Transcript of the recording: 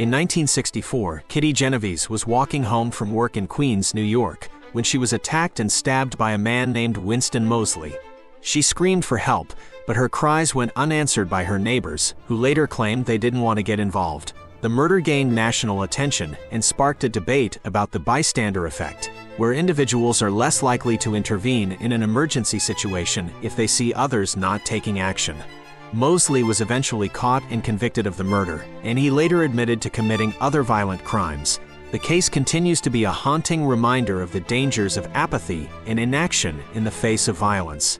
In 1964, Kitty Genovese was walking home from work in Queens, New York, when she was attacked and stabbed by a man named Winston Moseley. She screamed for help, but her cries went unanswered by her neighbors, who later claimed they didn't want to get involved. The murder gained national attention and sparked a debate about the bystander effect, where individuals are less likely to intervene in an emergency situation if they see others not taking action. Moseley was eventually caught and convicted of the murder, and he later admitted to committing other violent crimes. The case continues to be a haunting reminder of the dangers of apathy and inaction in the face of violence.